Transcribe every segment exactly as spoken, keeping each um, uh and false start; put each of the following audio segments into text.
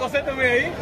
Você também aí?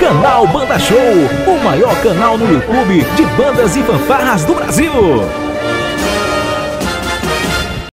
Canal Banda Show, o maior canal no YouTube de bandas e fanfarras do Brasil.